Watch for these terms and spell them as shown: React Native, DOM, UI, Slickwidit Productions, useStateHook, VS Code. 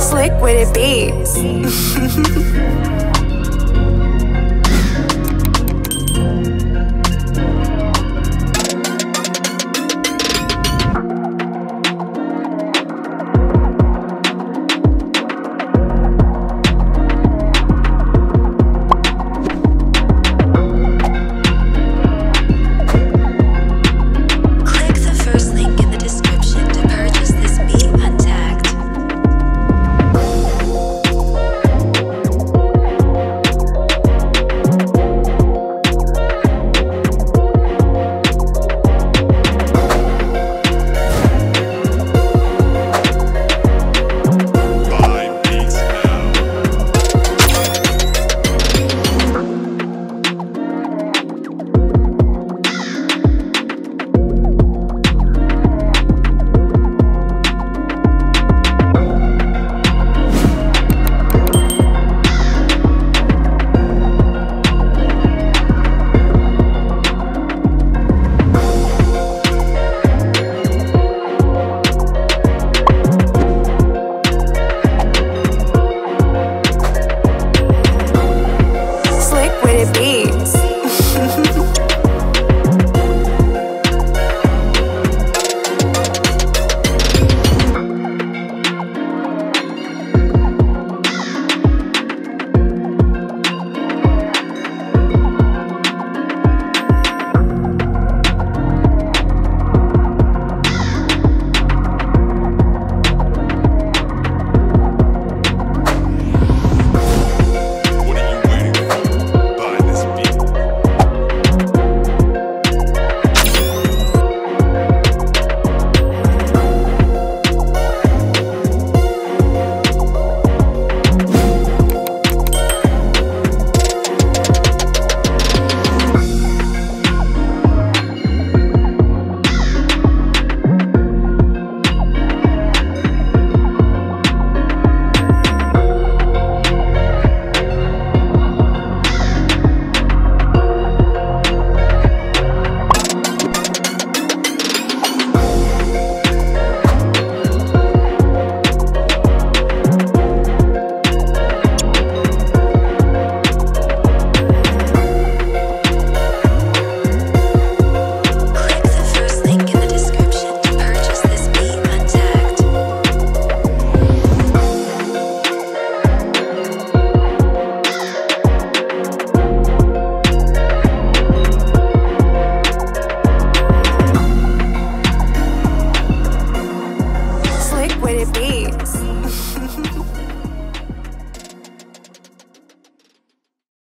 Slickwidit beats. Slickwidit beats.